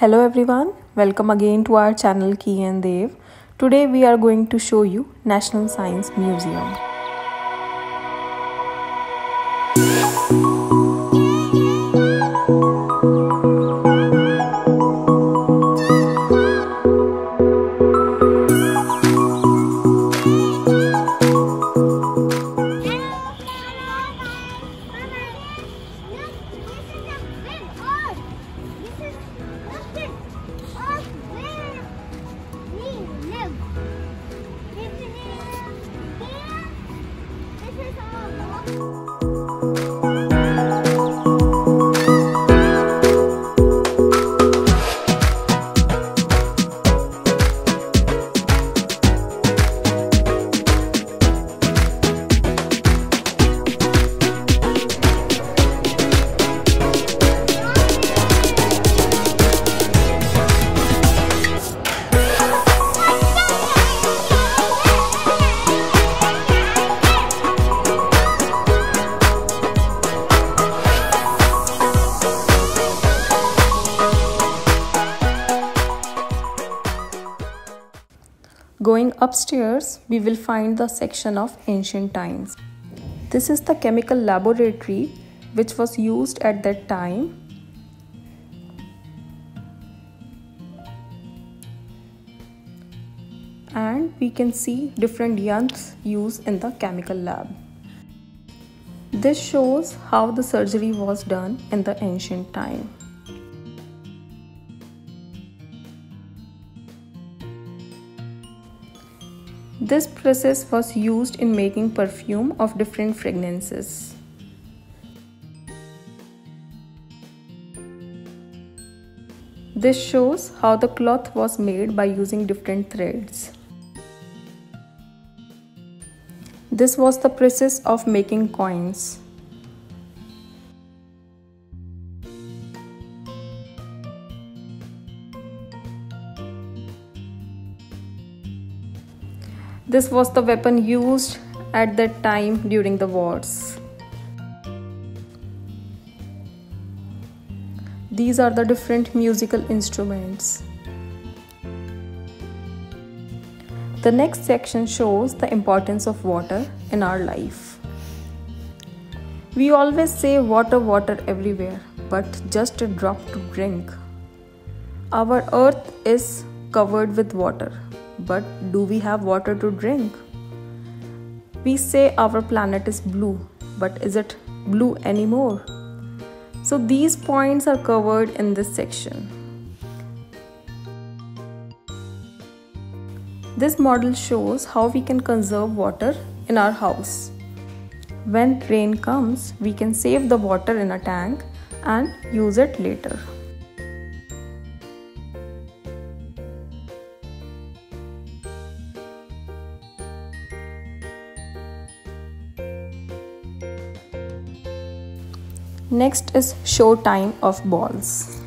Hello everyone, welcome again to our channel Key and Dev. Today we are going to show you National Science Museum. Going upstairs, we will find the section of ancient times. This is the chemical laboratory which was used at that time. And we can see different yantres used in the chemical lab. This shows how the surgery was done in the ancient time. This process was used in making perfume of different fragrances. This shows how the cloth was made by using different threads. This was the process of making coins. This was the weapon used at that time during the wars. These are the different musical instruments. The next section shows the importance of water in our life. We always say water, water everywhere, but just a drop to drink. Our earth is covered with water. But do we have water to drink? We say our planet is blue, but is it blue anymore? So these points are covered in this section. This model shows how we can conserve water in our house. When rain comes, we can save the water in a tank and use it later. Next is show time of balls.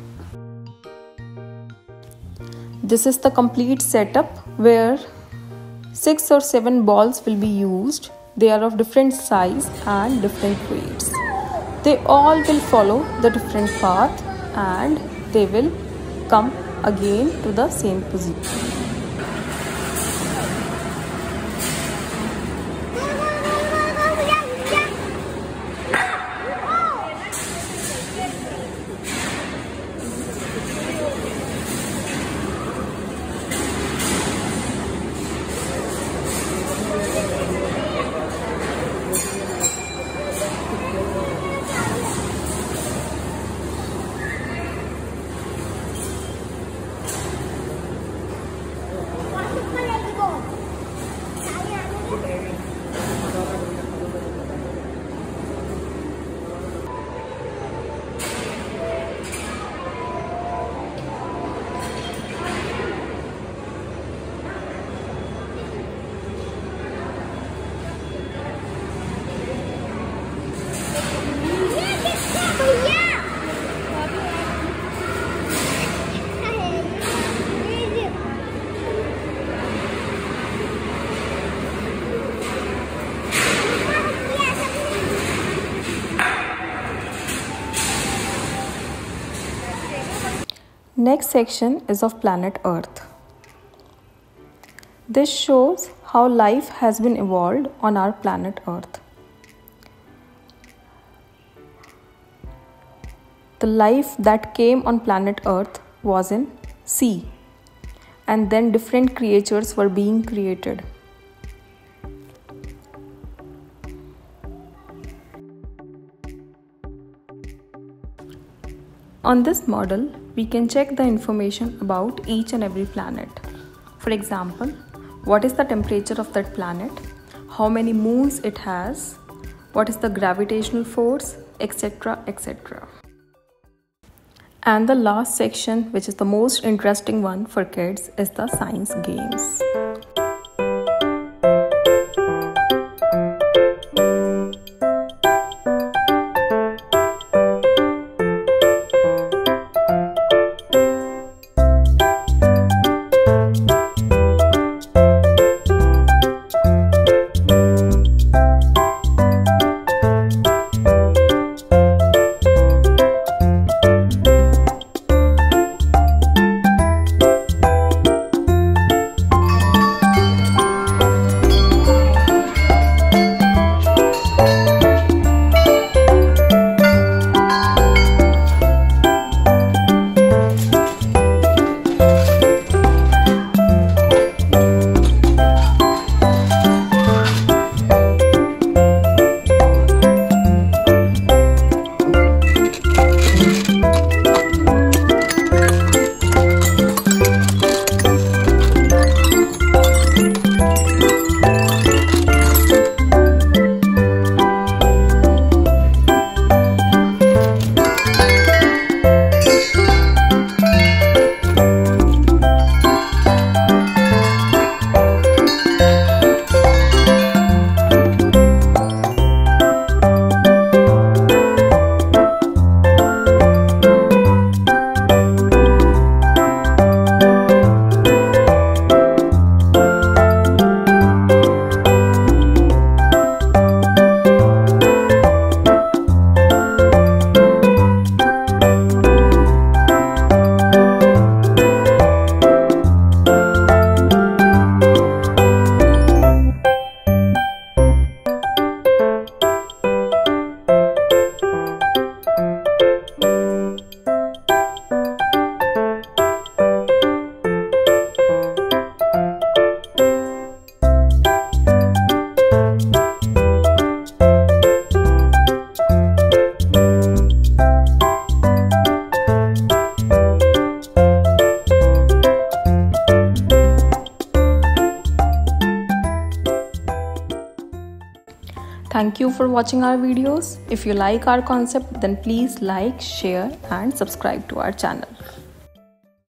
This is the complete setup where 6 or 7 balls will be used. They are of different size and different weights. They all will follow the different path and they will come again to the same position. Next section is of planet Earth. This shows how life has been evolved on our planet Earth. The life that came on planet Earth was in sea, and then different creatures were being created. On this model, we can check the information about each and every planet. For example, what is the temperature of that planet, how many moons it has, what is the gravitational force, etc., etc. And the last section, which is the most interesting one for kids, is the science games. Thank you for watching our videos. If you like our concept, then please like, share, and subscribe to our channel.